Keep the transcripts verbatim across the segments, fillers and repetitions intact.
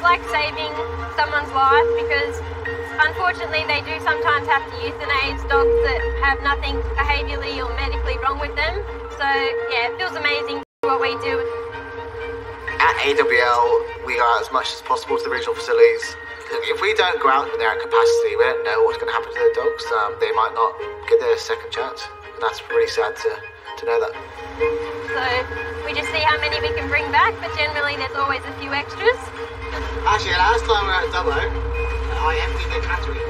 it's like saving someone's life, because unfortunately they do sometimes have to euthanize dogs that have nothing behaviourally or medically wrong with them. So yeah, it feels amazing what we do. At A W L, we are as much as possible to the regional facilities. If we don't go out when they're at capacity, we don't know what's going to happen to their dogs. Um, they might not get their second chance, and that's really sad to, to know that. So we just see how many we can bring back, but generally there's always a few extras. Actually, last time we were at Dubbo, I emptied the cattery.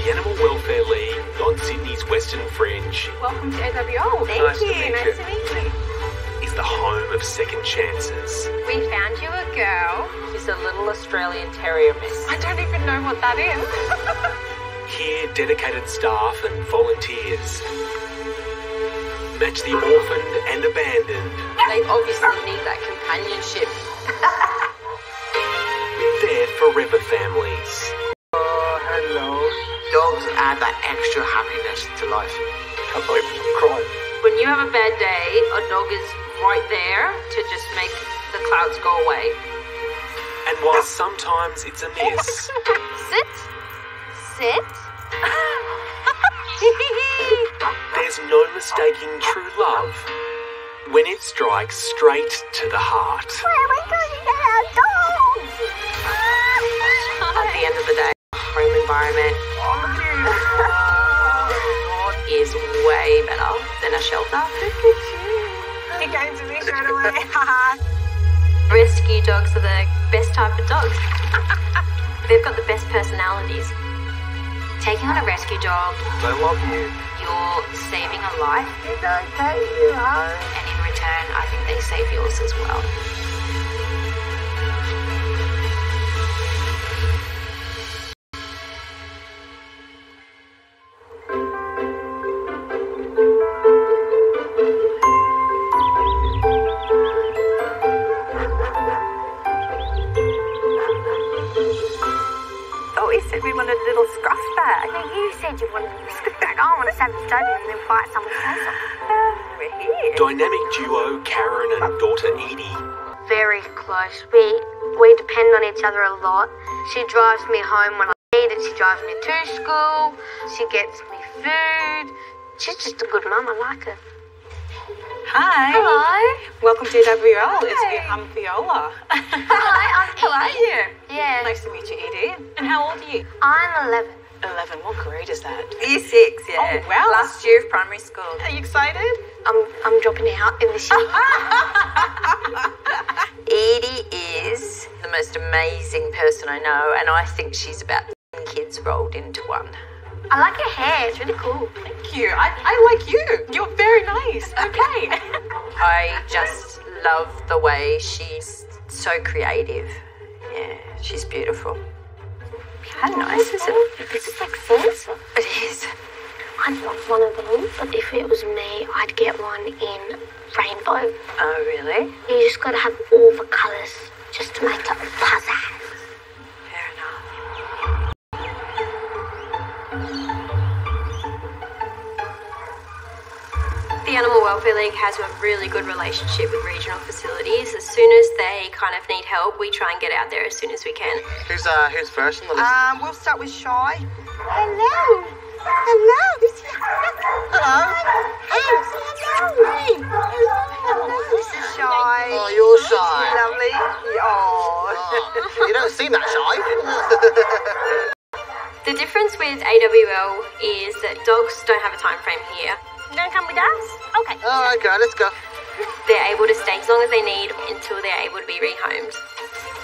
The Animal Welfare League on Sydney's Western Fringe. Welcome to A W L. Thank nice you. To meet nice you. to meet you. Is the home of second chances. We found you a girl. She's a little Australian Terrier mix. I don't even know what that is. Here, dedicated staff and volunteers match the orphaned and abandoned. They obviously need that companionship. They're forever families. Oh, hello. Dogs add that extra happiness to life. I'm crying. When you have a bad day, a dog is right there to just make the clouds go away. And while sometimes it's a miss... Sit. Sit. There's no mistaking true love when it strikes straight to the heart. Where are we going to get our dogs? At the end of the day, home environment is way better than a shelter. You're going to be straight away. Rescue dogs are the best type of dogs. They've got the best personalities. Taking on a rescue dog, they love you. You're saving a life, and they take you home. And in return, I think they save yours as well. Dynamic duo Karen and daughter Edie. Very close. We we depend on each other a lot. She drives me home when I need it. She drives me to school. She gets me food. She's just a good mum. I like her. Hi. Hello. Welcome to A W L. It's I'm Viola. Hi, I'm Edie. How are you? Yeah. Nice to meet you, Edie. And how old are you? I'm eleven. eleven, what grade is that? Year six, yeah. Oh, wow. Last year of primary school. Are you excited? I'm I'm dropping out in this year. Edie is the most amazing person I know, and I think she's about ten kids rolled into one. I like her hair, it's really cool. Thank you. I, I like you. You're very nice. Okay. I just love the way she's so creative. Yeah, she's beautiful. How nice is it? This is like this. It is. I love one of these, but if it was me, I'd get one in rainbow. Oh, really? You just got to have all the colours just to make up the puzzle. Fair enough. The Animal Welfare League has a really good relationship with regional facilities. As soon as they kind of need help, we try and get out there as soon as we can. Who's uh, who's first on the list? Um, we'll start with Shy. Hello. Hello, this is... Hello. Hey. Hey. Hello. This is Shy. Oh, you're Shy. Lovely. Oh. You don't seem that shy. The difference with A W L is that dogs don't have a time frame here. You don't come with us? Okay. All right, girl, let's go. They're able to stay as long as they need until they're able to be rehomed.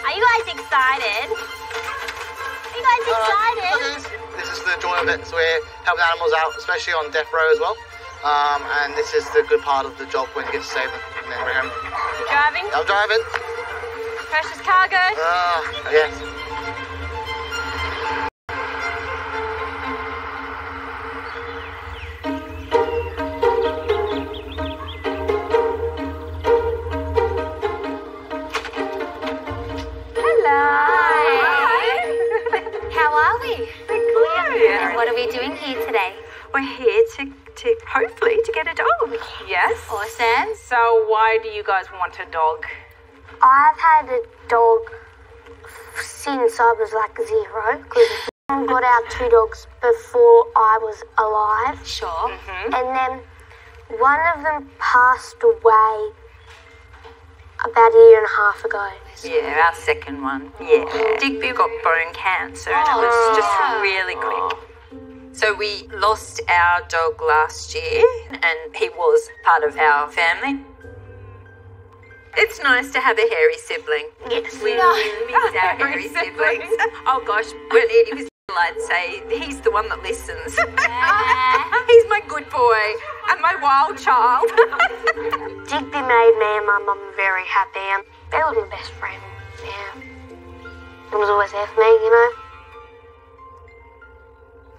Are you guys excited? Are you guys excited? Uh, This is the joy of it, so we're helping animals out, especially on death row as well. Um, and this is the good part of the job when you get to save them and then bring them. You're driving? I'm driving. Precious cargo. Ah, uh, yes. Hello. Hi. How are we? What are we doing here today? We're here to, to to, hopefully, to get a dog. Yes. Awesome. So why do you guys want a dog? I've had a dog since I was like zero, because we got our two dogs before I was alive. Sure. Mm-hmm. And then one of them passed away about a year and a half ago. Yeah, our second one. Yeah. Oh. Digby got bone cancer and it was just really quick. So we lost our dog last year and he was part of our family. It's nice to have a hairy sibling. Yes. We no. miss our hairy siblings. Oh gosh, when Edie was little, I'd say, he's the one that listens. Yeah. He's my good boy and my wild child. Digby made me and my mum very happy, and they were my best friend. Yeah. It was always there for me, you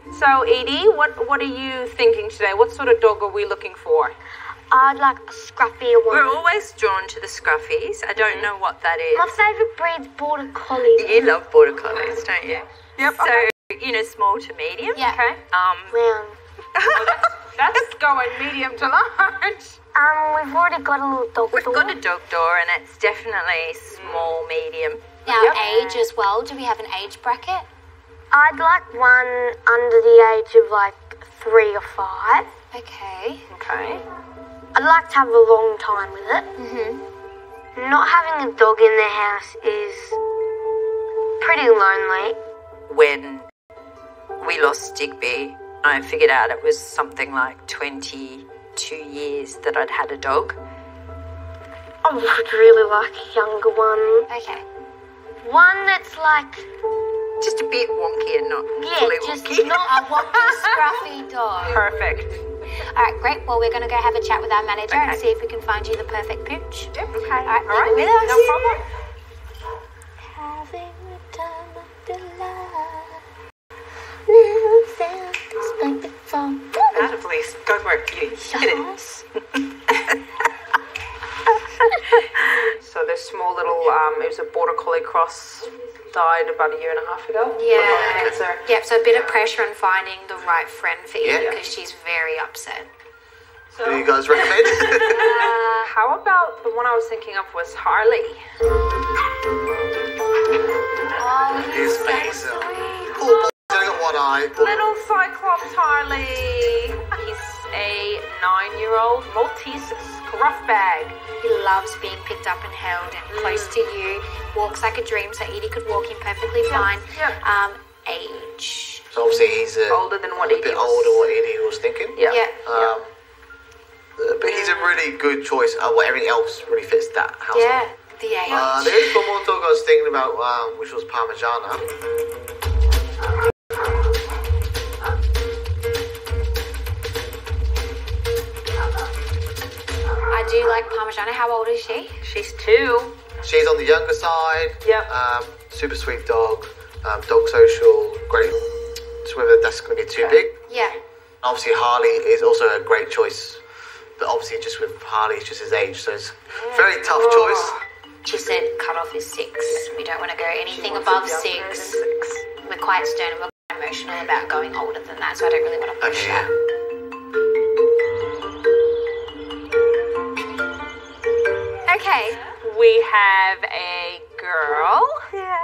know. So, Edie, what, what are you thinking today? What sort of dog are we looking for? I'd like a scruffy one. We're always drawn to the scruffies. I don't mm-hmm. know what that is. My favourite breed's Border Collie. You love Border Collies, don't you? Yep. So, okay. you know, small to medium. Yeah. Okay. Um, Round. Well, that's, that's going medium to large. Um, we've already got a little dog we've door. We've got a dog door and it's definitely small, medium. Now, yep. age as well. Do we have an age bracket? I'd like one under the age of like three or five. Okay. Okay. I'd like to have a long time with it. Mm-hmm. Not having a dog in the house is pretty lonely. When we lost Digby, I figured out it was something like twenty-two years that I'd had a dog. I would really like a younger one. Okay. One that's like... just a bit wonky and not yeah, fully wonky. Yeah, just not a wonky, scruffy dog. Perfect. All right, great. Well, we're going to go have a chat with our manager okay. and see if we can find you the perfect pooch. Yep. Okay. All right, All right. With us. No problem. Having the time of their life. Never felt this big before. Out of place. Go work, beauty. Yes. So this small little, um, it was a Border Collie cross. Died about a year and a half ago. Yeah. So, yep, so a bit of pressure on finding the right friend for Edie yeah. because she's very upset. So, do you guys recommend? uh, how about the one I was thinking of was Harley? Oh, he's amazing. So cool, only got one eye. Little Cyclops Harley. He's a nine-year-old Maltese scruff bag. He loves being picked up and held and mm. close to you. Walks like a dream, so Edie could walk him perfectly yep. fine. Yep. Um, age. So obviously he's a, older than what a Edie bit was. older what Edie was thinking. Yeah. Yep. Um, yep. But he's a really good choice. Uh, well, everything else really fits that household. Yeah. The age. Uh, there is one more dog I was thinking about, um, which was Parmigiana. Do you like Parmigiana? How old is she? She's two. She's on the younger side. Yep. Um, super sweet dog. Um, dog social. Great. It's whether that's going to be too okay. big. Yeah. Obviously, Harley is also a great choice. But obviously, just with Harley, it's just his age. So it's a yeah. very tough oh. choice. She said cut off is six. We don't want to go anything above six. six. We're quite stern and we're quite emotional about going older than that. So I don't really want to push okay. that. Okay, we have a girl. Yeah.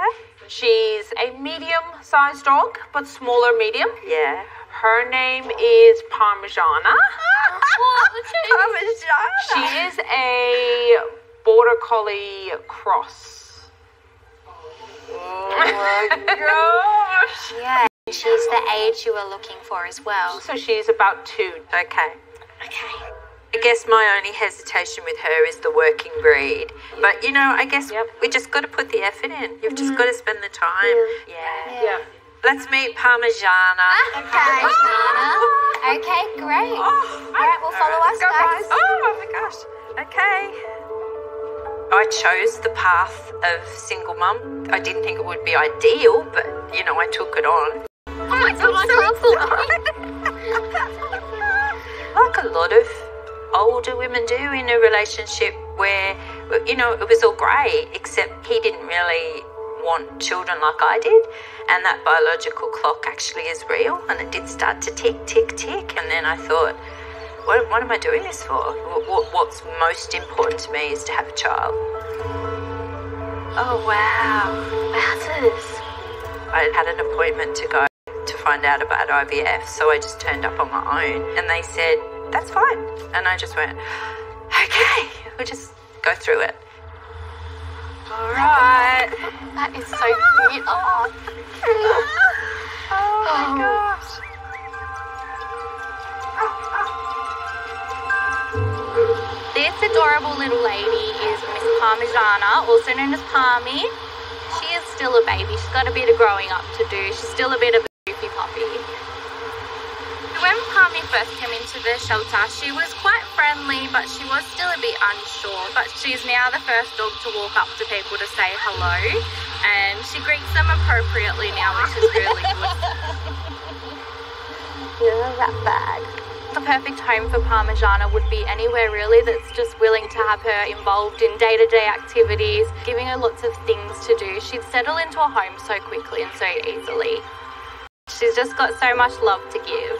She's a medium-sized dog, but smaller medium. Yeah. Her name is Parmigiana. Parmigiana. She is a Border Collie cross. Oh my gosh. Yeah, and she's the age you were looking for as well. So she's about two. Okay. Okay. I guess my only hesitation with her is the working breed. But, you know, I guess yep. we just got to put the effort in. You've just mm. got to spend the time. Yeah. Yeah. yeah. Let's meet Parmigiana. Ah, okay. Parmigiana. Oh. Okay, great. Oh. All right, we'll follow right, us, go, guys. guys. Oh, my gosh. Okay. I chose the path of single mum. I didn't think it would be ideal, but, you know, I took it on. Oh, my God, I'm so like a lot of... older women do in a relationship where, you know, it was all great, except he didn't really want children like I did, and that biological clock actually is real, and it did start to tick, tick, tick, and then I thought, what, what am I doing this for? What, what, what's most important to me is to have a child. Oh, wow. Wowzers. I had an appointment to go to find out about I V F, so I just turned up on my own, and they said, that's fine. And I just went, okay, we'll just go through it. All right. That is so cute. Oh, oh my oh. gosh. This adorable little lady is Miss Parmigiana, also known as Parmy. She is still a baby. She's got a bit of growing up to do. She's still a bit of a goofy puppy. When Parmy first came into the shelter, she was quite friendly, but she was still a bit unsure. But she's now the first dog to walk up to people to say hello, and she greets them appropriately now, which is really good. Yeah, that bag. The perfect home for Parmigiana would be anywhere really that's just willing to have her involved in day-to-day activities, giving her lots of things to do. She'd settle into a home so quickly and so easily. She's just got so much love to give.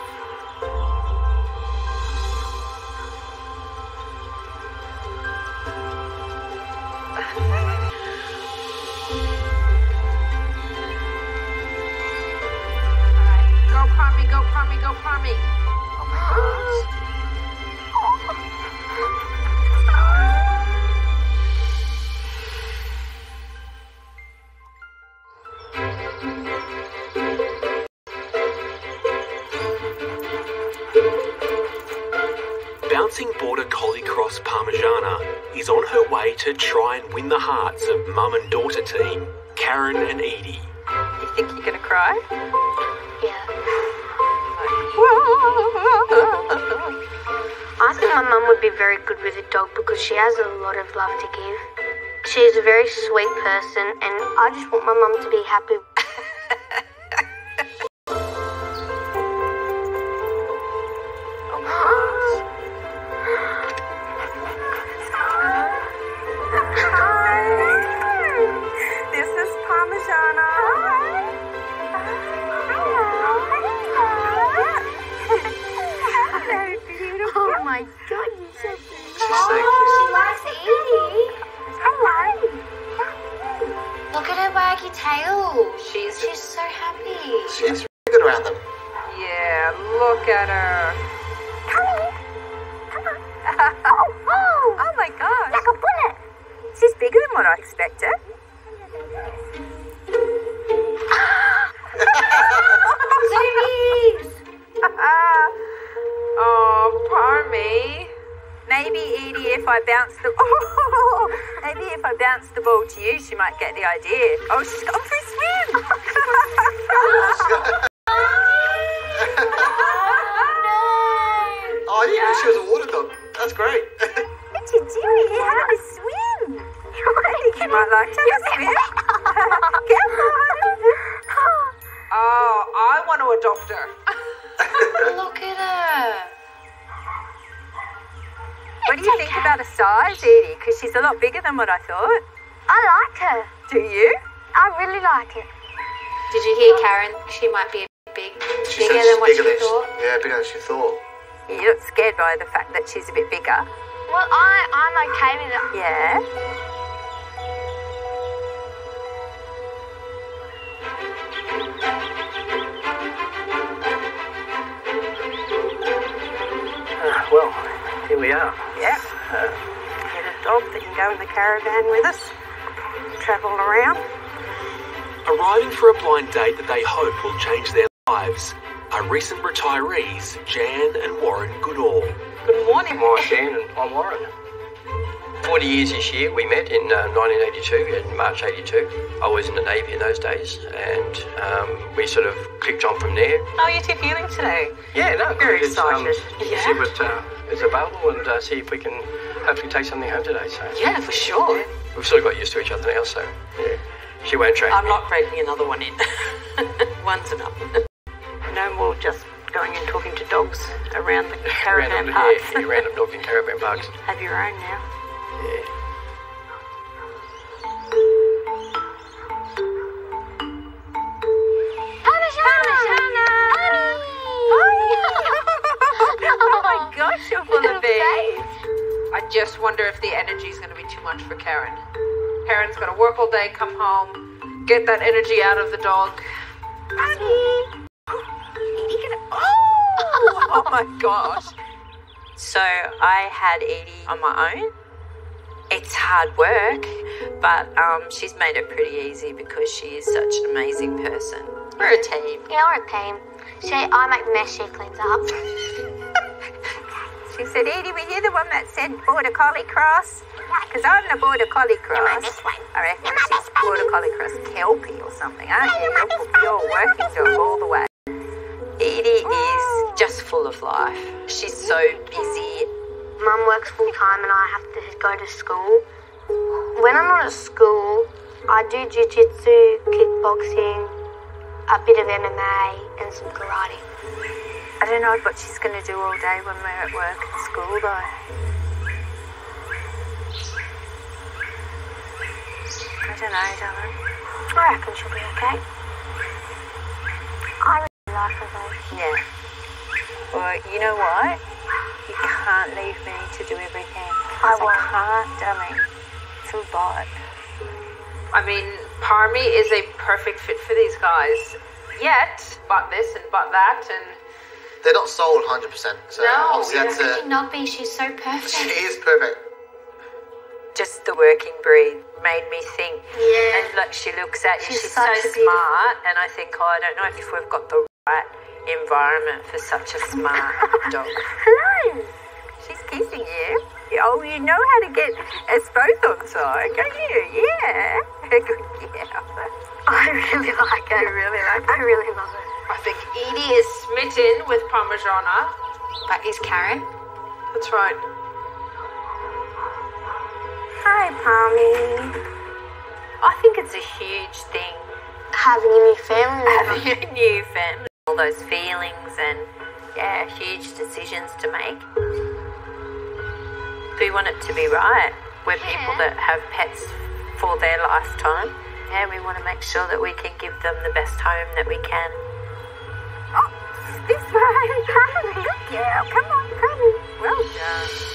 Go, Parmy, go, Parmy. Oh my gosh. Bouncing Border Collie Cross Parmigiana is on her way to try and win the hearts of mum and daughter team, Karen and Edie. You think you're going to cry? Yeah. I think my mum would be very good with a dog because she has a lot of love to give. She's a very sweet person and I just want my mum to be happy. This is Parmigiana. Oh my god, you're so cute. Oh, she likes Edie. Hello. Look at her waggy tail. She's she's so happy. She's really good around them. Yeah, look at her. Come here. Come on. Oh, oh. Oh my gosh. Like a bullet. She's bigger than what I expected. Zoomies. Oh, Parmy. Maybe Edie, if I bounce the oh, maybe if I bounce the ball to you, she might get the idea. Oh, she's gone for a swim. Oh, no. Oh, I didn't know she was a water dog. That's great. What you doing? You had to swim. You might like to swim. Oh, I want to adopt her. Look at her. What do you think about her size, Edie? Because she's a lot bigger than what I thought. I like her. Do you? I really like it. Did you hear Karen? She might be a bit big, she bigger than what bigger she thought. She, yeah, bigger than she thought. You're not scared by the fact that she's a bit bigger? Well, I, I'm okay with it. Yeah? Well, here we are. Yeah. Uh, get a dog that can go in the caravan with us, travel around. Arriving for a blind date that they hope will change their lives are recent retirees, Jan and Warren Goodall. Good morning. I'm Jan and I'm Warren. forty years this year. We met in uh, nineteen eighty-two, in March eighty-two. I was in the Navy in those days and um, we sort of clicked on from there. How are you two feeling today? Yeah, no, very good. excited. It's, um, yeah. See what uh, is available and uh, see if we can hopefully take something home today. So yeah, for sure. Yeah. We've sort of got used to each other now, so yeah. She won't track I'm me. Not breaking another one in. One's enough. No more just going and talking to dogs around the caravan random, parks. Yeah, you random dogs in caravan parks. Have your own now. Yeah. Parmigiana! Parmigiana! Parmigiana! Oh my gosh, you're just wonder if the energy's going to be too much for Karen. Karen's going to work all day, come home, get that energy out of the dog. Mommy! Oh! Oh my gosh. So I had Edie on my own. It's hard work, but um, she's made it pretty easy because she is such an amazing person. We're a team. Yeah, we're a team. She, I make the mess, she cleans up. She said, Edie, were you the one that said Border Collie Cross? Because I'm the Border Collie Cross. You're this one. I reckon you're she's Border Collie Cross Kelpie or something, aren't you? You're, you're, you're working dog all the way. Edie is just full of life. She's so busy. Mum works full time and I have to go to school. When I'm not at school, I do jiu-jitsu, kickboxing, a bit of M M A and some karate. I don't know what she's going to do all day when we're at work and school though. I don't know, darling. I reckon she'll be okay. I really like her though. Yeah. Well, you know what? You can't leave me to do everything. I won't. I can't, darling. It's a lot. I mean, Parmi is a perfect fit for these guys. Yet, but this and but that and... They're not sold one hundred percent. So no, obviously that's it. How could she not be? She's so perfect. She is perfect. Just the working breed made me think. Yeah. And like she looks at you, she's, she's so smart. And I think, oh, I don't know if we've got the right... environment for such a smart dog. Hello! She's kissing you. Oh, you know how to get us both on side, don't you? Yeah. Good girl. I really like her. I really like her. I really love her. I think Edie is smitten with Parmigiana. That is Karen. That's right. Hi, Parmi. I think it's a huge thing. Having a new family. Having a new family. All those feelings and yeah, huge decisions to make. We want it to be right. We're yeah. people that have pets for their lifetime, and we want to make sure that we can give them the best home that we can. Oh, this way, come on, good girl, come on, come on. Well done.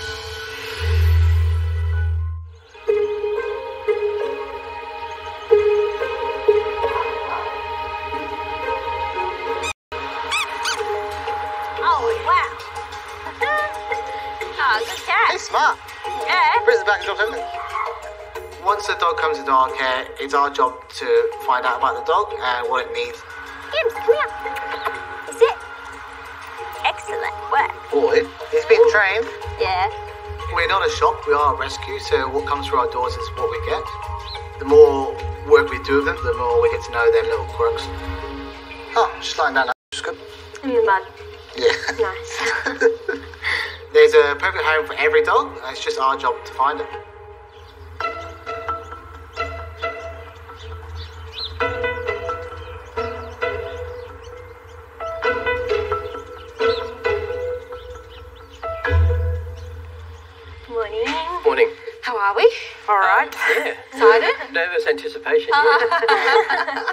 Smart. Yeah. Brings it back to everything. Once the dog comes into our care, it's our job to find out about the dog and what it needs. Gibbs, come here. That's it. Excellent work. Boy, he's been trained. Yeah. We're not a shop, we are a rescue, so what comes through our doors is what we get. The more work we do with them, the more we get to know their little quirks. Oh, just lying down. It's good. In the mud. Yeah. Nice. There's a perfect home for every dog, and it's just our job to find it. Morning. Morning. How are we? All right. Um, yeah. Excited? Nervous anticipation. Yeah.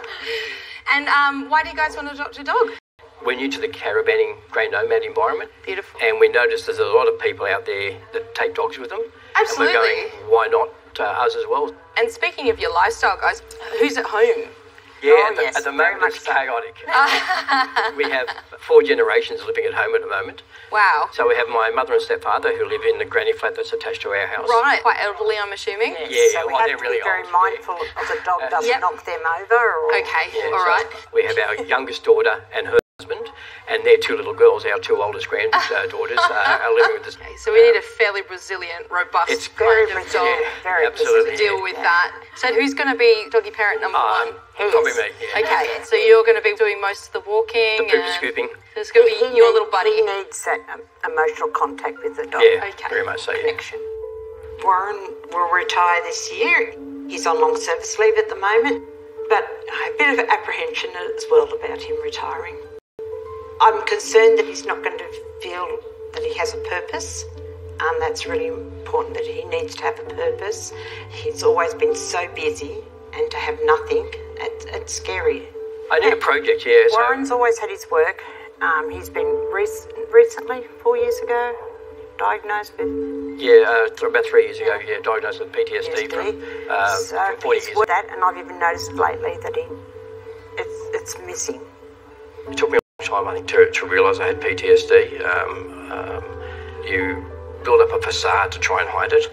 And um, why do you guys want to adopt a dog? We're new to the caravanning, grey nomad environment. Beautiful. And we noticed there's a lot of people out there that take dogs with them. Absolutely. And we're going, why not uh, us as well? And speaking of your lifestyle, guys, who's at home? Yeah, oh, at, the, yes, at the moment it's chaotic. We have four generations living at home at the moment. Wow. So we have my mother and stepfather who live in the granny flat that's attached to our house. Right, quite elderly, I'm assuming. Yes. Yeah, so we oh, have to really be very old, mindful yeah. of the dog uh, doesn't yep. knock them over. Or... Okay, yeah, all so right. We have our youngest daughter and her husband and their two little girls, our two oldest granddaughters, uh, uh, are living with this. Okay, so we need a fairly resilient, robust it's kind of dog yeah, very absolutely, to deal yeah, with yeah. that. So who's going to be doggy parent number um, one? Probably me. Yeah. Okay, so you're going to be doing most of the walking. The poop scooping. It's going to be he your needs, little buddy. He needs that um, emotional contact with the dog. Yeah, okay. Very much so, yeah. Connection. Warren will retire this year. He's on long service leave at the moment, but a bit of apprehension as well about him retiring. I'm concerned that he's not going to feel that he has a purpose, and that's really important, that he needs to have a purpose. He's always been so busy, and to have nothing, it, it's scary. I need and a project, yeah. Warren's so. always had his work. Um, he's been rec recently, four years ago, diagnosed with Yeah, uh, about three years ago, yeah, diagnosed with P T S D, P T S D. from, uh, so from forty years. With that, and I've even noticed lately that he, it's, it's missing. It took me a long time, I think, to, to realise I had P T S D. Um, um, you build up a facade to try and hide it.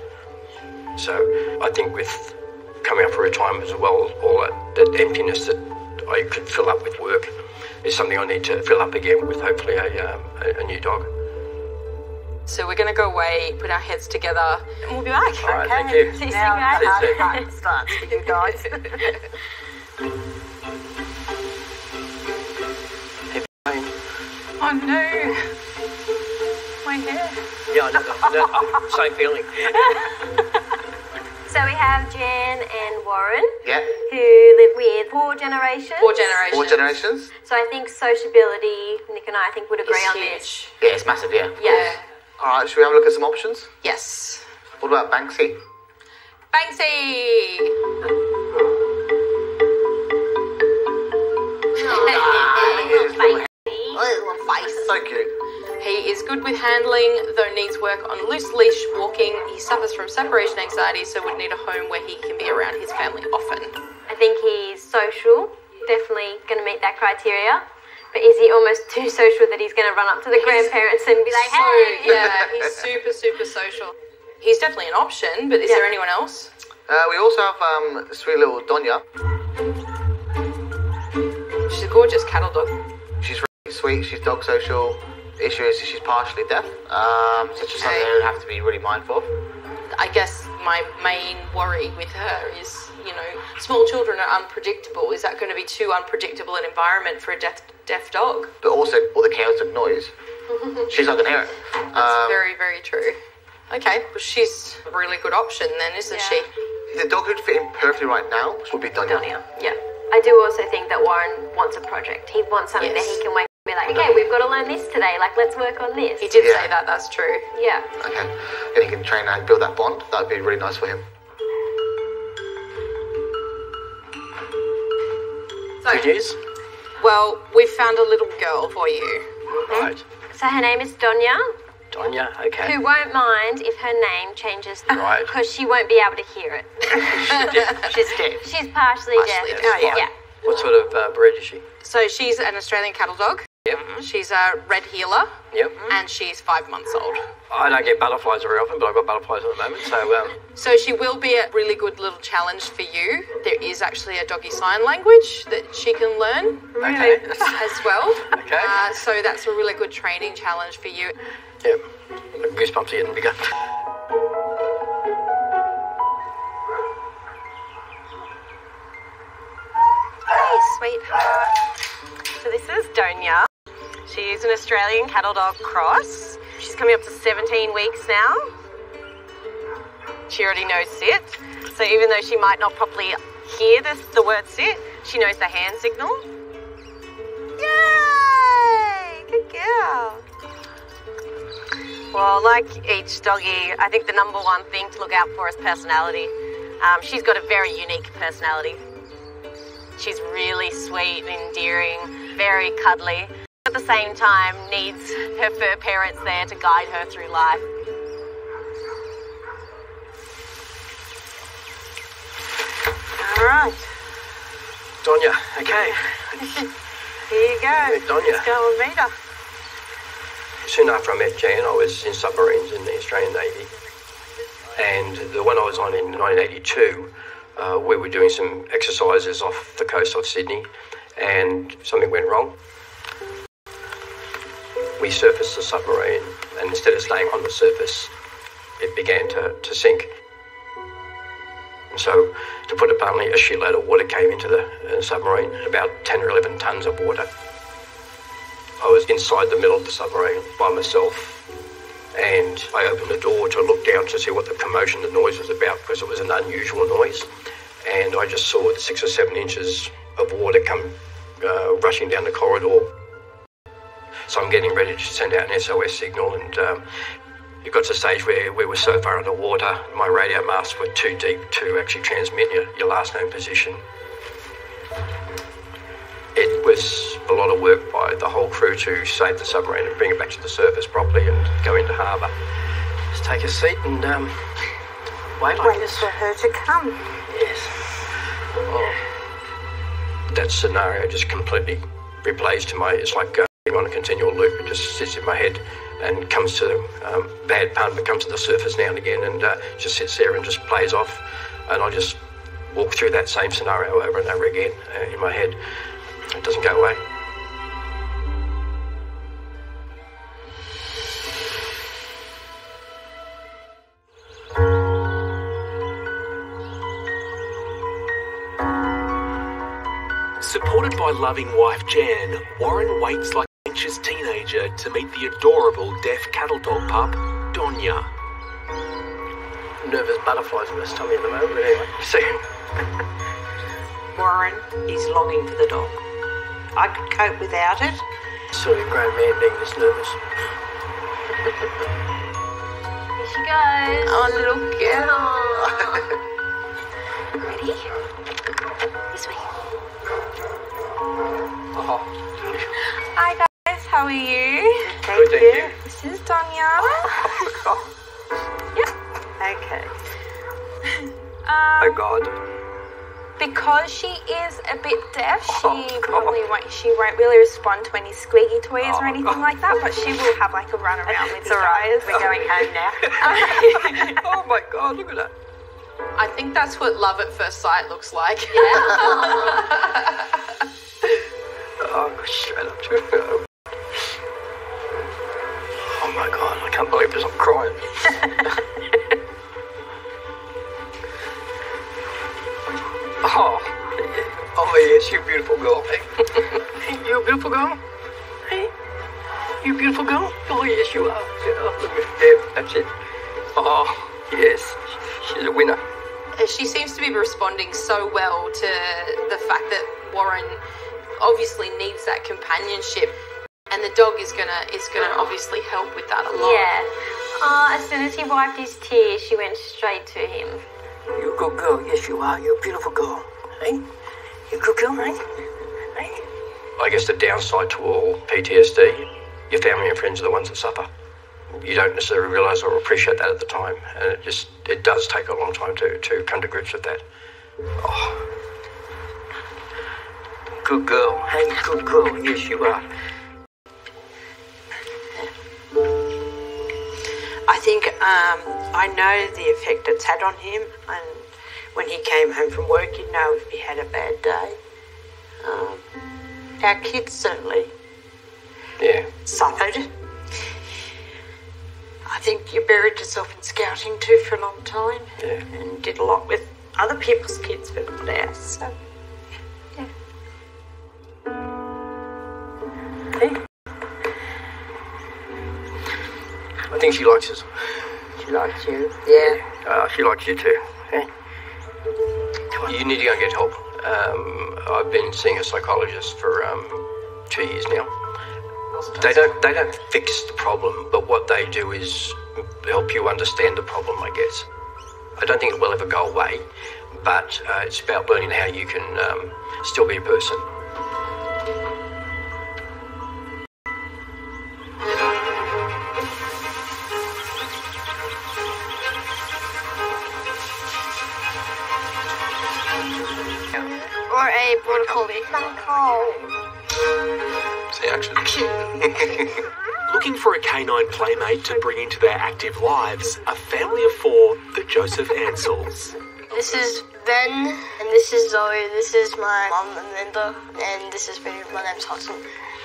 So I think with coming up for retirement as well, all that, that emptiness that I could fill up with work is something I need to fill up again with hopefully a, um, a, a new dog. So we're going to go away, put our heads together, and we'll be back. All right, okay. Thank you. See you soon, guys. Now the party starts for you guys. Oh, no. My hair. Yeah, I know. No, oh, same feeling. So we have Jan and Warren. Yeah. Who live with four generations. Four generations. Four generations. So I think sociability, Nick and I, I think would agree it's on huge. This. Yeah, it's massive, yeah. Yeah. All right, should we have a look at some options? Yes. What about Banksy? Banksy! Oh, Banksy. Oh, face. So cute. He is good with handling, though needs work on loose leash walking. He suffers from separation anxiety, so would need a home where he can be around his family often. I think he's social. Definitely going to meet that criteria. But is he almost too social that he's going to run up to the he's grandparents and be like, so, hey? Yeah, he's super, super social. He's definitely an option, but is yeah. there anyone else? Uh, we also have um, sweet little Donya. She's a gorgeous cattle dog. She's really sweet, she's dog social. The issue is she's partially deaf, um, so it's just something I would have to be really mindful of. I guess my main worry with her is, you know, small children are unpredictable. Is that going to be too unpredictable an environment for a deaf, deaf dog? But also all the chaotic noise. She's not going to hear it. That's um, very, very true. Okay, well, she's a really good option then, isn't yeah. she? The dog who'd fit in perfectly right now would be Donya. Donya. Yeah. I do also think that Warren wants a project. He wants something yes. that he can wake up and be like, okay, we've got to learn this today. Like, let's work on this. He did yeah. say that. That's true. Yeah. Okay. And he can train and build that bond. That would be really nice for him. So, it is. Well, we've found a little girl for you. Right. So her name is Donya. Donya, okay. Who won't mind if her name changes, right? Because she won't be able to hear it. She's deaf. She's partially, partially deaf. deaf. Oh, yeah. yeah. What sort of uh, breed is she? So she's an Australian cattle dog. Yep. She's a red heeler. Yep. And she's five months old. I don't get butterflies very often, but I've got butterflies at the moment, so... Um... So she will be a really good little challenge for you. There is actually a doggy sign language that she can learn okay. as well. Okay. Uh, so that's a really good training challenge for you. Yep. The goosebumps are getting bigger. Hey, sweetheart. So this is Donya. She's an Australian cattle dog cross. She's coming up to seventeen weeks now. She already knows sit. So even though she might not properly hear this, the word sit, she knows the hand signal. Yay! Good girl. Well, like each doggy, I think the number one thing to look out for is personality. Um, she's got a very unique personality. She's really sweet and endearing, very cuddly. At the same time, needs her fur parents there to guide her through life. All right. Donya, okay. Here you go. Donya. Let's go and meet her. Soon after I met Jan, I was in submarines in the Australian Navy. And the one I was on in nineteen eighty-two, uh, we were doing some exercises off the coast of Sydney, and something went wrong. We surfaced the submarine, and instead of staying on the surface, it began to, to sink. And so, to put it bluntly, a shitload of water came into the uh, submarine, about ten or eleven tonnes of water. I was inside the middle of the submarine by myself, and I opened the door to look down to see what the commotion, the noise was about, because it was an unusual noise. And I just saw six or seven inches of water come uh, rushing down the corridor. So I'm getting ready to send out an S O S signal, and um, it got to the stage where we were so far underwater, my radio masts were too deep to actually transmit your, your last known position. It was a lot of work by the whole crew to save the submarine and bring it back to the surface properly and go into harbour. to take a seat and um, wait. Wait like for her to come. Yes. Oh, that scenario just completely replays to my. It's like going on a continual loop. It just sits in my head and comes to um, bad pun, but comes to the surface now and again, and uh, just sits there and just plays off. And I just walk through that same scenario over and over again uh, in my head. It doesn't go away. Supported by loving wife Jan, Warren waits like an anxious teenager to meet the adorable deaf cattle dog pup, Donya. Nervous butterflies in his tummy at the moment, but anyway, see. Warren is longing for the dog. I could cope without it. Sort of grown man being this nervous. Here she goes. Oh, little girl. Ready? This way. Oh. Hi guys, how are you? Thank, Good, you. thank you. This is Donya. Oh. Okay. Um, oh God. Because she is a bit deaf, she oh, probably won't. She won't really respond to any squeaky toys oh, or anything God. like that. But she will have like a run around with the eyes. We're going home now. Oh my God! Look at that. I think that's what love at first sight looks like. Yeah. Oh, straight up to her. Oh my God! I can't believe this. I'm crying. Oh, oh yes, you beautiful girl. Hey, you a beautiful girl? Hey, you a beautiful girl? Oh yes, you are. Yeah, that's it. Oh yes, she's a winner. She seems to be responding so well to the fact that Warren obviously needs that companionship, and the dog is gonna is gonna obviously help with that a lot. Yeah. Oh, as soon as he wiped his tears, she went straight to him. You're a good girl, yes you are. You're a beautiful girl. Hey? You're a good girl, mate. Hey? I guess the downside to all P T S D, your family and friends are the ones that suffer. You don't necessarily realise or appreciate that at the time. And it just, it does take a long time to, to come to grips with that. Oh. Good girl, hey, good girl, yes you are. I think um, I know the effect it's had on him, and when he came home from work, you'd know if he had a bad day. Um, our kids certainly yeah. suffered. I think you buried yourself in scouting too for a long time yeah. and did a lot with other people's kids, but not ours. So, yeah. Hey. I think she likes us. She likes you? Yeah. Uh, she likes you too. Okay. Come on. You need to go and get help. Um, I've been seeing a psychologist for um, two years now. They don't, they don't fix the problem, but what they do is help you understand the problem, I guess. I don't think it will ever go away, but uh, it's about learning how you can um, still be a person. Looking for a canine playmate to bring into their active lives, a family of four, the Joseph Ansells. This is Ben, and this is Zoe, this is my mum and Linda, and this is Peter. My name's Hudson.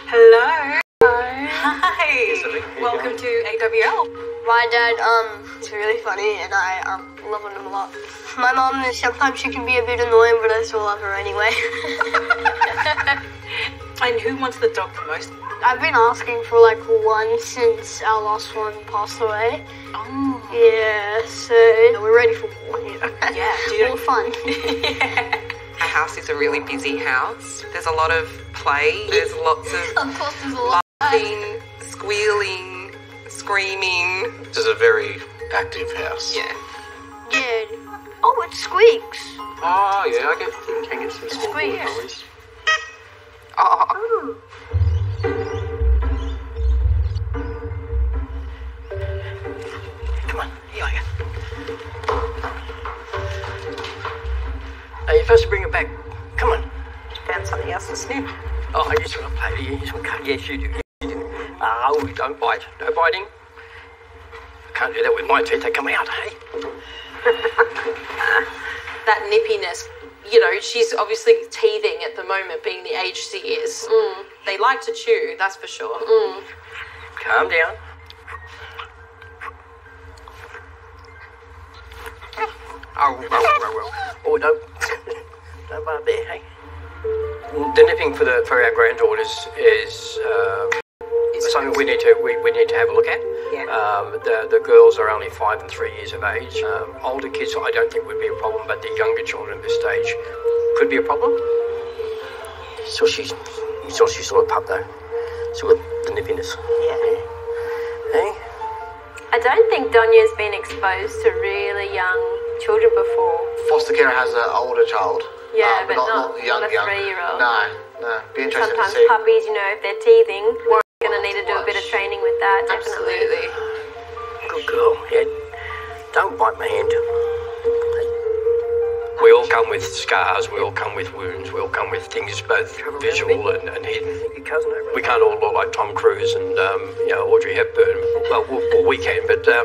Hello. Hello. Hi. Welcome to A W L. My dad, um, is really funny, and I um love him a lot. My mum, sometimes she can be a bit annoying, but I still love her anyway. And who wants the dog the most? I've been asking for like one since our last one passed away. Oh. Yeah, so we're ready for one. Yeah, yeah dude. More fun. Yeah. Our house is a really busy house. There's a lot of play. There's lots of, of course there's a lot laughing, squealing, screaming. This is a very active house. Yeah. Yeah. Oh, it squeaks. Oh, yeah, I get, I can get some squeaks. Oh. Come on. supposed to bring it back. Come on. Depends on the else's name. Oh, I just want to play. You just want to cut. Yes, you do. You do. Oh, don't bite. No biting. I can't do that with my teeth. They come out, hey? That nippiness. You know, she's obviously teething at the moment, being the age she is. Mm. They like to chew, that's for sure. Mm. Calm down. Oh, well, well, well. Oh, don't, don't bite there, hey? The nipping for the for our granddaughters is uh, something we need to we, we need to have a look at. Yeah. Um, the the girls are only five and three years of age. Um, older kids, I don't think would be a problem, but the younger children at this stage could be a problem. So she's so she's sort of pup though. So with the nippiness. Yeah. Hey. I don't think Donya's been exposed to really young children before. Foster care has an older child. Yeah, uh, but, but not, not, not young, a young. three-year-old. No, no. Be interesting Sometimes to see. puppies, you know, if they're teething, we're going to need to do a bit of training with that. Absolutely. Definitely. Good girl. Yeah. Don't bite my hand. We all come with scars. We all come with wounds. We all come with things both visual and, and hidden. We can't all look like Tom Cruise and um, you know, Audrey Hepburn. Well, well, we can, but. Um,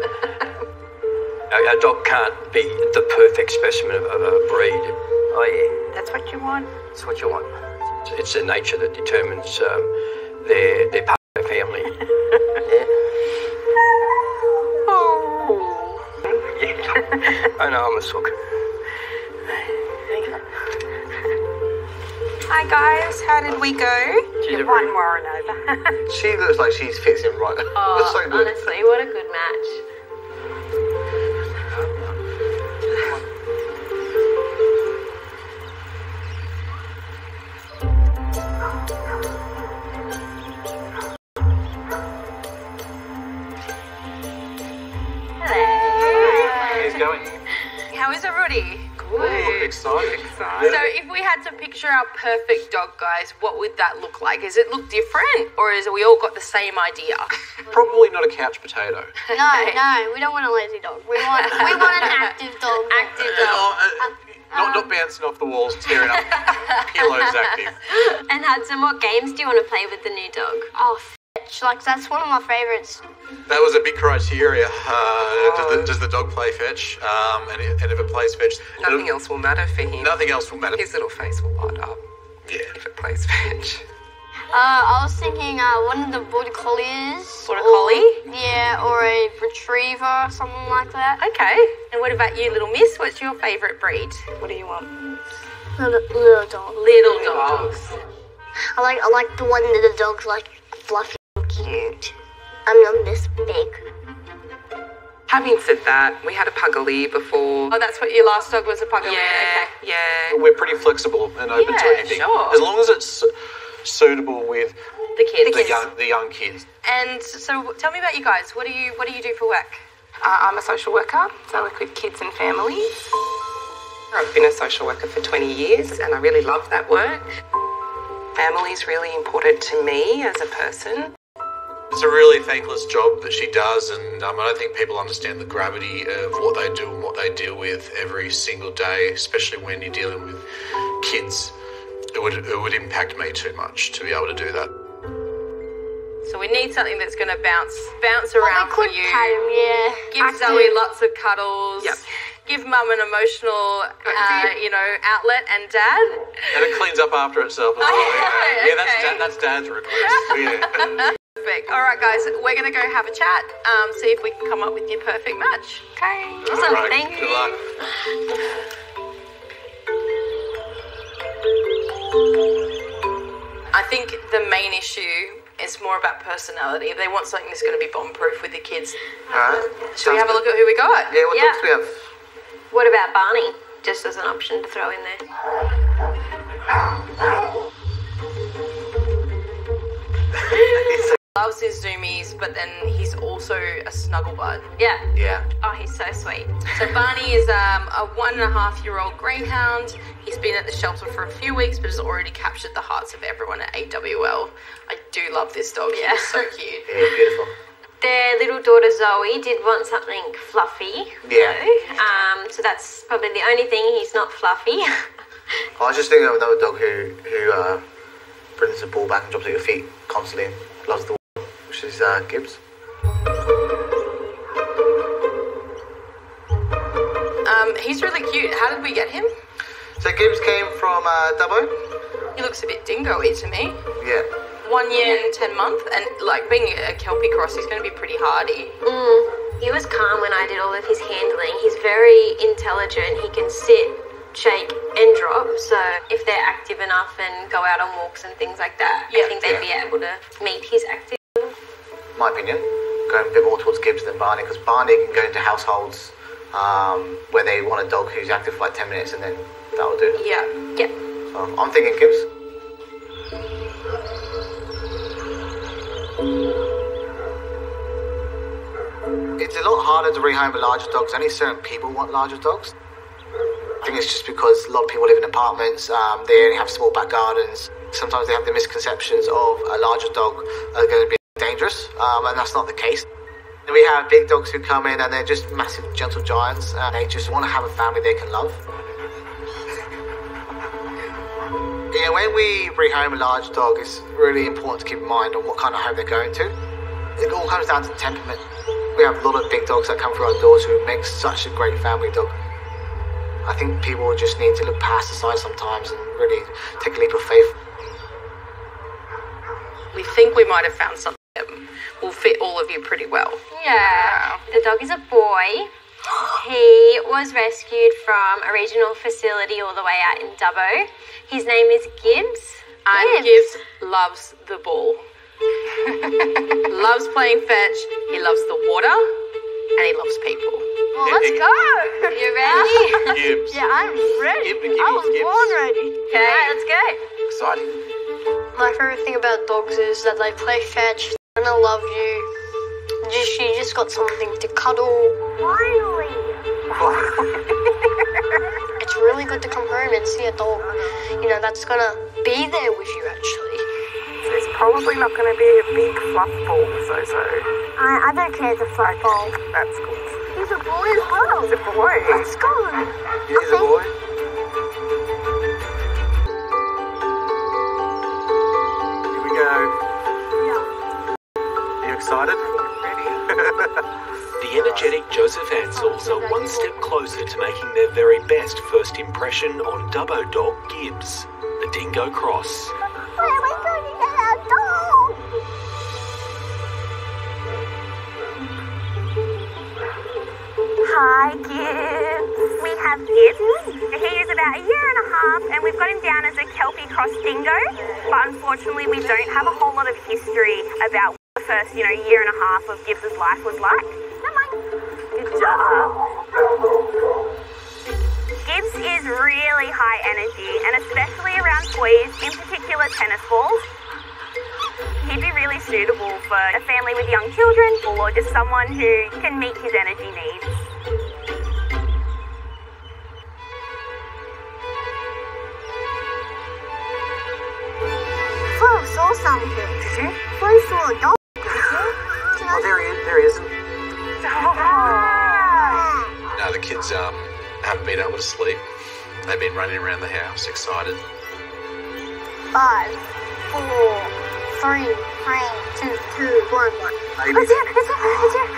A dog can't be the perfect specimen of a breed. Oh yeah, that's what you want. That's what you want. It's their nature that determines um, their their part of their family. Yeah. Oh. Yeah. I know I'm a sook. Hi guys, how did we go? Did one more and over. She looks like she fits in right. Oh, so good. Honestly, what a good match. Our perfect dog, guys, what would that look like? Does it look different, or is it we all got the same idea? Probably not a couch potato. No, no, we don't want a lazy dog. We want, we want an active dog. Active dog. Uh, uh, uh, not, not bouncing off the walls, tearing up pillows active. And Hudson, what games do you want to play with the new dog? Oh, fetch. Like, that's one of my favourites. That was a big criteria. Uh, oh. does, the, does the dog play fetch? Um, and, it, and if it plays fetch... Nothing else will matter for him. Nothing else will matter. His little face will light up. Yeah. If it plays fetch. Uh, I was thinking uh, one of the border colliers. Border collie? Yeah, or a retriever, something like that. Okay. And what about you, little miss? What's your favourite breed? What do you want? Little, little dogs. Little, little dogs. dogs. I like, I like the one that the dog's like fluffy and cute. I'm not this big. Having said that, we had a Pugalee before. Oh, that's what your last dog was, a Pugalee? Yeah, okay. Yeah. We're pretty flexible and open yeah, to anything. Sure. As long as it's suitable with the kids, the, the, kids. Young, the young kids. And so, tell me about you guys. What do you What do you do for work? Uh, I'm a social worker, so I work with kids and families. I've been a social worker for twenty years, and I really love that work. Family's really important to me as a person. It's a really thankless job that she does, and um, I don't think people understand the gravity of what they do and what they deal with every single day, especially when you're dealing with kids. It would, it would impact me too much to be able to do that. So we need something that's going to bounce bounce around well, we could for you. Pat him, yeah. Give I Zoe could. lots of cuddles. Yep. Give mum an emotional, uh, you know, outlet, and dad. And it cleans up after itself as well. Yeah, yeah, that's, dad, that's dad's request. Yeah. Perfect. All right, guys, we're going to go have a chat, um, see if we can come up with your perfect match. Okay. Awesome. All right. Thank you. Good luck. I think the main issue is more about personality. If they want something that's going to be bomb-proof with the kids. All right. Should Sounds we have good. a look at who we got? Yeah, what yeah. dogs do we have? What about Barney? Just as an option to throw in there. Loves his zoomies, but then he's also a snuggle bud. Yeah. Yeah. Oh, he's so sweet. So Barney is um, a one and a half year old greyhound. He's been at the shelter for a few weeks, but has already captured the hearts of everyone at A W L. I do love this dog. Yeah. He's so cute. Yeah, beautiful. Their little daughter Zoe did want something fluffy. Yeah. So, um, so that's probably the only thing he's not fluffy. I was just thinking of another dog who, who uh, brings the ball back and drops at your feet constantly and loves the ball, which is uh, Gibbs. Um, he's really cute. How did we get him? So Gibbs came from uh, Dubbo. He looks a bit dingo-y to me. Yeah. One year and ten months, and like being a Kelpie cross, he's going to be pretty hardy. Mm. He was calm when I did all of his handling. He's very intelligent. He can sit, shake and drop, so if they're active enough and go out on walks and things like that, yeah, I think they'd yeah. be able to meet his active. My opinion, going a bit more towards Gibbs than Barney, because Barney can go into households um, where they want a dog who's active for like ten minutes and then that'll do. Yeah, yeah. So I'm thinking Gibbs. It's a lot harder to rehome larger dogs. Only certain people want larger dogs. I think it's just because a lot of people live in apartments, um, they only have small back gardens. Sometimes they have the misconceptions of a larger dog are going to be dangerous, um, and that's not the case. And we have big dogs who come in and they're just massive gentle giants and they just want to have a family they can love. Yeah, when we rehome a large dog, it's really important to keep in mind on what kind of home they're going to. It all comes down to temperament. We have a lot of big dogs that come through our doors who make such a great family dog. I think people just need to look past the size sometimes and really take a leap of faith. We think we might have found something that will fit all of you pretty well. Yeah. The dog is a boy. He was rescued from a regional facility all the way out in Dubbo. His name is Gibbs. And Gibbs, Gibbs loves the ball. Loves playing fetch. He loves the water. And he loves people. Well, let's go. You ready? Gibbs. Yeah, I'm ready. Gibbs, I was Gibbs. born ready. Okay, all right, let's go. Exciting. My favourite thing about dogs is that they play fetch. They're gonna love you. Just you just got something to cuddle. Finally. It's really good to come home and see a dog. You know that's gonna be there with you actually. So it's probably not gonna be a big fluff ball, so so. I, I don't care the fluff ball. That's good. He's a boy as well. He's a boy. Let's go. He's a boy. Here we go. Yeah. Are you excited? Ready. The energetic Joseph Ansells are one step closer to making their very best first impression on Dubbo dog Gibbs, the dingo cross. Hi, Gibbs. We have Gibbs. He is about a year and a half, and we've got him down as a Kelpie cross dingo. But unfortunately, we don't have a whole lot of history about what the first, you know, year and a half of Gibbs's life was like. Come on. Good job. Gibbs is really high energy, and especially around toys, in particular tennis balls. He'd be really suitable for a family with young children or just someone who can meet his energy needs. Flo saw something. Did you? Flo saw a dog. Oh, there he is. There he is. Oh. No, the kids um, haven't been able to sleep. They've been running around the house, excited. Five, four... Three, three, two, two, one, one. It's here, it's here, it's here,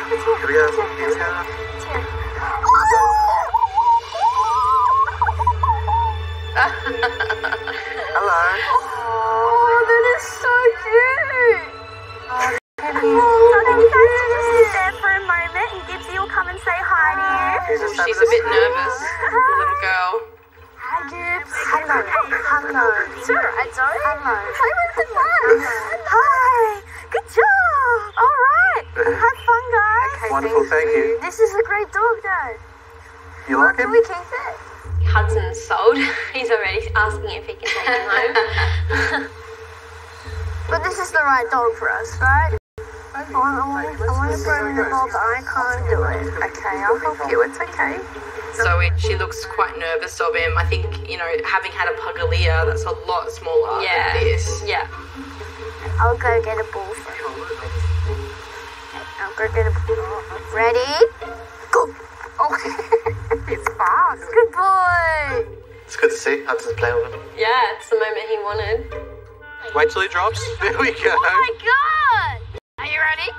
it's here. Here we go, here we go. It's here. Hello. Oh, that is so cute. Oh, that is so cute. Can you guys just sit there for a moment and Gibbsy will come and say hi to you? She's, She's a bit nervous, little girl. Hi, Gibbs. Hello. Hello. Sure, I don't. Hello. Play with the mum. Hi. Good job. All right. Have fun, guys. Okay, Wonderful. Thank you. This is a great dog, Dad. You like him? Can we keep it? Hudson's sold. He's already asking if he can take him home. But this is the right dog for us, right? I want, I want, I want to bring in the dog, but I can't do it. Okay, I'll help you. It's okay. So it, she looks quite nervous of him. I think, you know, having had a Puggalia, that's a lot smaller yeah. than this. Yeah. I'll go get a ball for him. I'll go get a ball. Ready? Go! Oh, it's fast. Good boy. It's good to see Hudson's playing with him. Yeah, it's the moment he wanted. Wait till he drops. There we go. Oh my god! Are you ready?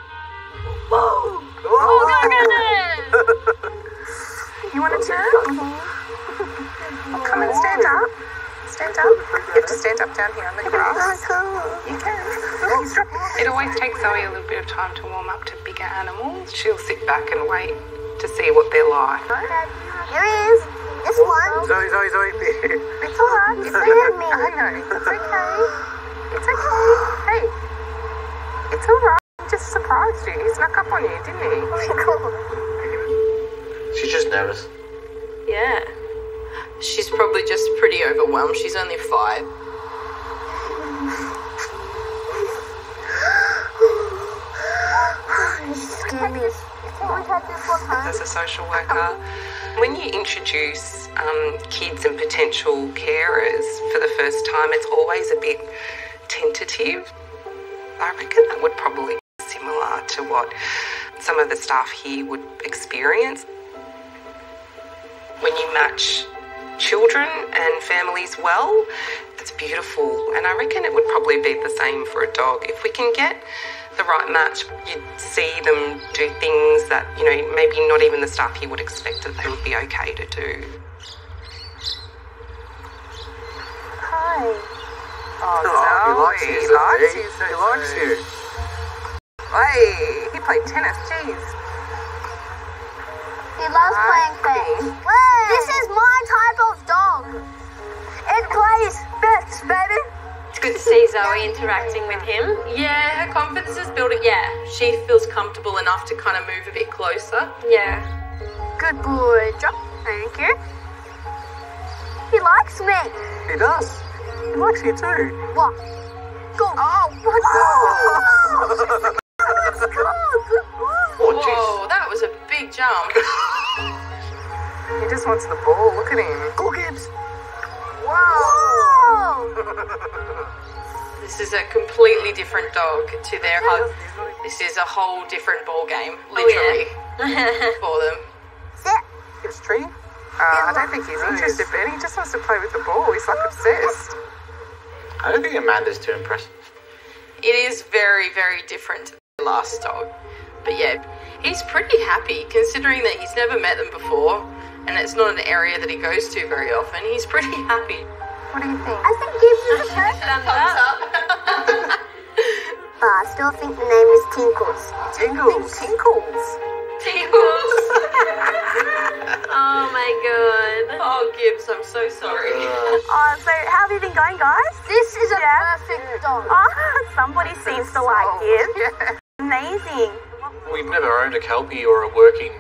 Whoa! Whoa. Oh, go get it! You want to turn? Mm-hmm. Come and stand up. Stand up. You have to stand up down here on the grass. You can. It always takes Zoe a little bit of time to warm up to bigger animals. She'll sit back and wait to see what they're like. Here he is. This one. Zoe, Zoe, Zoe. It's all right. It's me. I know. It's okay. It's okay. Hey. It's all right. He just surprised you. He snuck up on you, didn't he? Oh my god. She's just nervous. Yeah. She's probably just pretty overwhelmed. She's only five. As a social worker, when you introduce um, kids and potential carers for the first time, it's always a bit tentative. I reckon that would probably be similar to what some of the staff here would experience. When you match children and families well, it's beautiful, and I reckon it would probably be the same for a dog. If we can get the right match, you'd see them do things that, you know, maybe not even the staff here would expect that they would be okay to do. Hi. Oh, no, he likes you. He likes you. He likes you. Hey, he played tennis. Jeez. He loves playing things. This is my type of dog. It plays bits, baby. It's good to see Zoe interacting with him. Yeah, her confidence is building. Yeah, she feels comfortable enough to kind of move a bit closer. Yeah. Good boy, John. Thank you. He likes me. He does. He likes you too. What? Go. Oh, my God. Oh, that's cool. Good boy. Oh, whoa, that was a big jump. He just wants the ball. Look at him. Go, Gibbs. Wow! This is a completely different dog to their hug. This is a whole different ball game, literally, oh, yeah. for them. It's tree. Uh, I don't think he's interested, but he just wants to play with the ball. He's like obsessed. I don't think Amanda's too impressive. It is very, very different to the last dog. But yeah, he's pretty happy considering that he's never met them before. And it's not an area that he goes to very often. He's pretty happy. What do you think? I think Gibbs is a person. Thumbs up. But I still think the name is Tinkles. Tinkles. Tinkles. Tinkles. Oh my god. Oh Gibbs, I'm so sorry. Uh, so how have you been going, guys? This is a yeah. perfect dog. Oh, somebody this seems to so like Gibbs. Yeah. Amazing. We've never owned a Kelpie or a working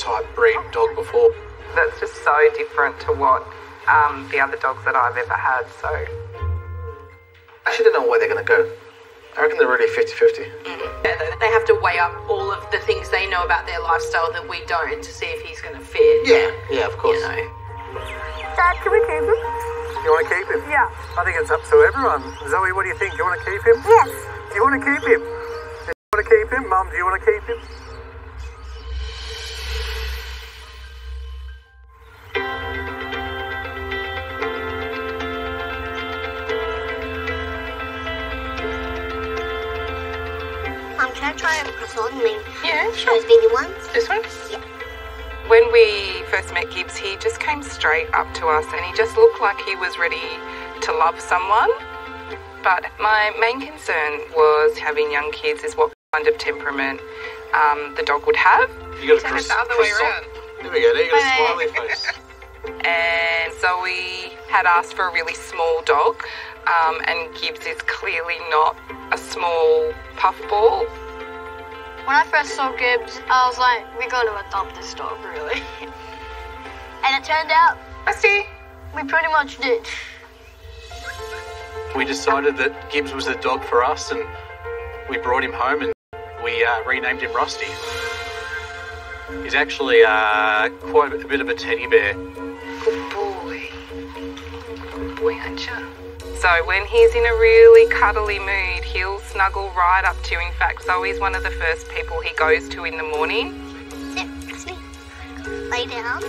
type breed dog before. That's just so different to what um, the other dogs that I've ever had, so... I actually don't know where they're going to go. I reckon they're really fifty fifty. Mm-hmm. Yeah, they have to weigh up all of the things they know about their lifestyle that we don't to see if he's going to fit. Yeah, yeah, of course. You know. Dad, can we keep him? You want to keep him? Yeah. I think it's up to everyone. Zoe, what do you think? Do you want to keep him? Yes. Do you want to keep him? Do you want to keep him? Mum, do you want to keep him? Can I try a croissant and then yeah, sure. those bigger ones? This one? Yeah. When we first met Gibbs, he just came straight up to us and he just looked like he was ready to love someone. But my main concern was having young kids is what kind of temperament um, the dog would have. You got a croissant. It's the other way around. There we go, there you got a smiley face. And Zoe had asked for a really small dog um, and Gibbs is clearly not a small puffball. When I first saw Gibbs, I was like, we're going to adopt this dog, really. And it turned out... I see. We pretty much did. We decided that Gibbs was the dog for us, and we brought him home and we uh, renamed him Rusty. He's actually uh, quite a bit of a teddy bear. Good boy. Good boy, aren't you? So when he's in a really cuddly mood, he'll snuggle right up to you. In fact, Zoe's one of the first people he goes to in the morning. Sit, sleep, lay down.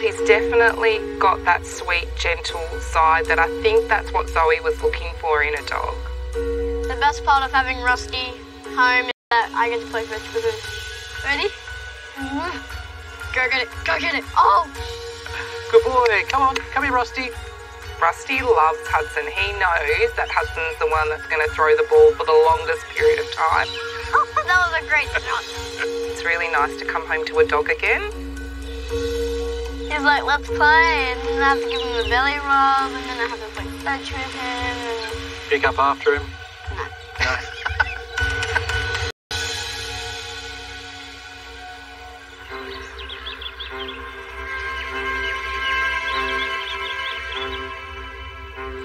he's definitely got that sweet, gentle side that I think that's what Zoe was looking for in a dog. The best part of having Rusty home is that I get to play fetch with him. Ready? Mm-hmm. Go get it, go get it. Oh! Good boy, come on, come here, Rusty. Rusty loves Hudson. He knows that Hudson's the one that's going to throw the ball for the longest period of time. Oh, that was a great shot. It's really nice to come home to a dog again. He's like, let's play, and then I have to give him a belly rub, and then I have to play fetch with him. And... pick up after him? No. No.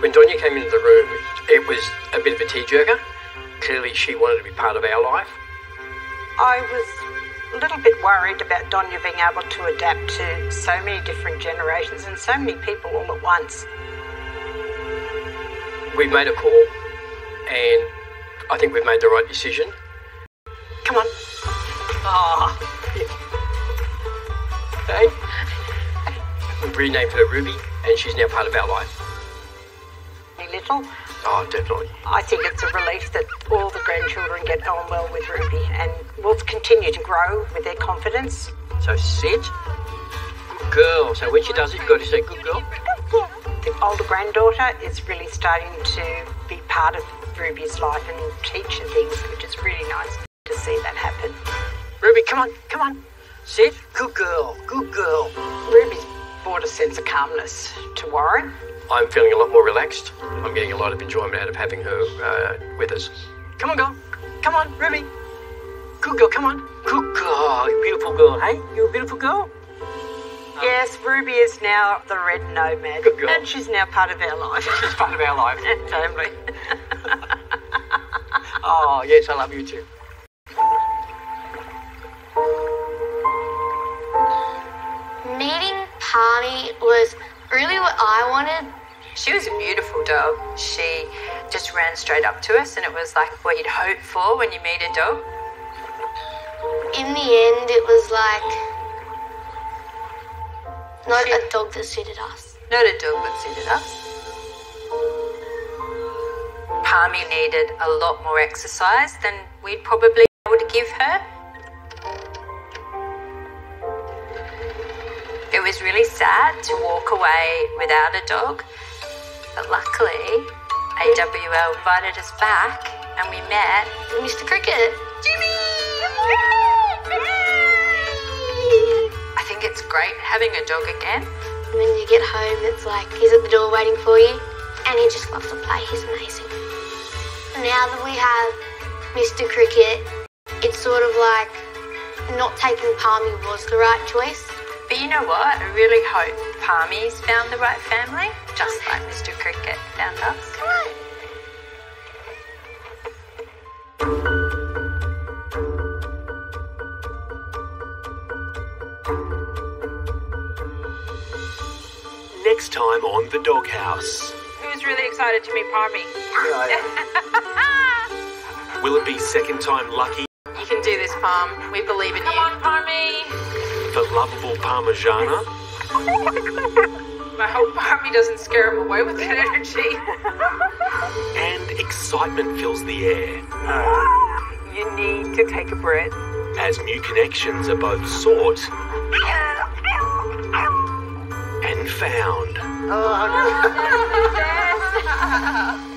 When Donya came into the room, it was a bit of a tearjerker. Clearly she wanted to be part of our life. I was a little bit worried about Donya being able to adapt to so many different generations and so many people all at once. We made a call and I think we've made the right decision. Come on. Ah. Oh. Hey. We've renamed her Ruby and she's now part of our life. Little. Oh, definitely. I think it's a relief that all the grandchildren get on well with Ruby and will continue to grow with their confidence. So sit. Good girl. So when she does it, you've got to say, good girl. The older granddaughter is really starting to be part of Ruby's life and teach her things, which is really nice to see that happen. Ruby, come on, come on. Sit. Good girl. Good girl. Ruby's brought a sense of calmness to Warren. I'm feeling a lot more relaxed. I'm getting a lot of enjoyment out of having her uh, with us. Come on, girl. Come on, Ruby. Good girl, come on. Good girl. You beautiful girl, hey? You a beautiful girl? Um, yes, Ruby is now the red nomad. Good girl. And she's now part of our life. She's part of our life. And family. Oh, yes, I love you too. Meeting Palmy was... really what I wanted. She was a beautiful dog. She just ran straight up to us and it was like what you'd hope for when you meet a dog. In the end, it was like not a dog that suited us. Not a dog that suited us. Palmy needed a lot more exercise than we'd probably be able to give her. It was really sad to walk away without a dog, but luckily A W L invited us back and we met Mister Cricket. Jimmy! Yay! I think it's great having a dog again. When you get home, it's like he's at the door waiting for you and he just loves to play. He's amazing. Now that we have Mister Cricket, it's sort of like not taking Palmy was the right choice. But you know what? I really hope Palmy's found the right family, just like Mister Cricket found us. Come on. Next time on The Doghouse. Who's really excited to meet Palmy? Yeah. Will it be second time lucky? You can do this, Palm. We believe in Come you. Come on, Palmy. The lovable Parmigiana. I hope Palmy doesn't scare him away with that energy. And excitement fills the air. You need to take a breath. As new connections are both sought and found. Oh, no.